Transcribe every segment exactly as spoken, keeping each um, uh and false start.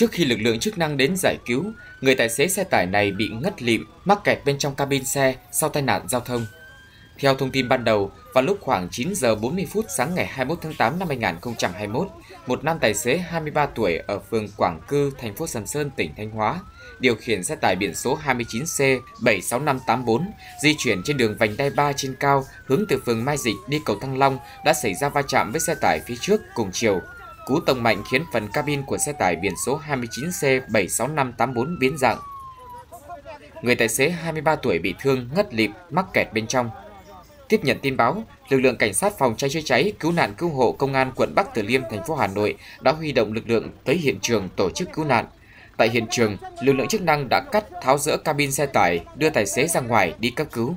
Trước khi lực lượng chức năng đến giải cứu, người tài xế xe tải này bị ngất lịm, mắc kẹt bên trong cabin xe sau tai nạn giao thông. Theo thông tin ban đầu, vào lúc khoảng chín giờ bốn mươi phút sáng ngày hai mươi mốt tháng tám năm hai nghìn không trăm hai mươi mốt, một nam tài xế hai mươi ba tuổi ở phường Quảng Cư, thành phố Sầm Sơn, tỉnh Thanh Hóa, điều khiển xe tải biển số hai mươi chín C bảy sáu năm tám bốn di chuyển trên đường Vành đai ba trên cao hướng từ phường Mai Dịch đi cầu Thăng Long đã xảy ra va chạm với xe tải phía trước cùng chiều. Cú tông mạnh khiến phần cabin của xe tải biển số hai mươi chín C bảy sáu năm tám bốn biến dạng. Người tài xế hai mươi ba tuổi bị thương, ngất lịm, mắc kẹt bên trong. Tiếp nhận tin báo, lực lượng cảnh sát phòng cháy chữa cháy, cứu nạn cứu hộ công an quận Bắc Từ Liêm, thành phố Hà Nội đã huy động lực lượng tới hiện trường tổ chức cứu nạn. Tại hiện trường, lực lượng chức năng đã cắt tháo dỡ cabin xe tải, đưa tài xế ra ngoài đi cấp cứu.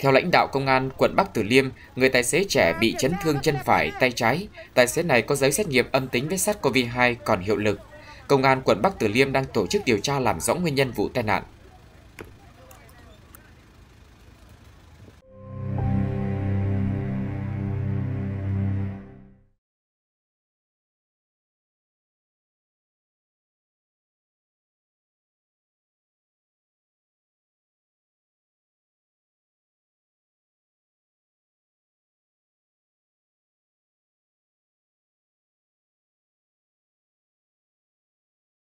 Theo lãnh đạo công an quận Bắc Từ Liêm, người tài xế trẻ bị chấn thương chân phải, tay trái. Tài xế này có giấy xét nghiệm âm tính với SARS-xê o vê hai còn hiệu lực. Công an quận Bắc Từ Liêm đang tổ chức điều tra làm rõ nguyên nhân vụ tai nạn.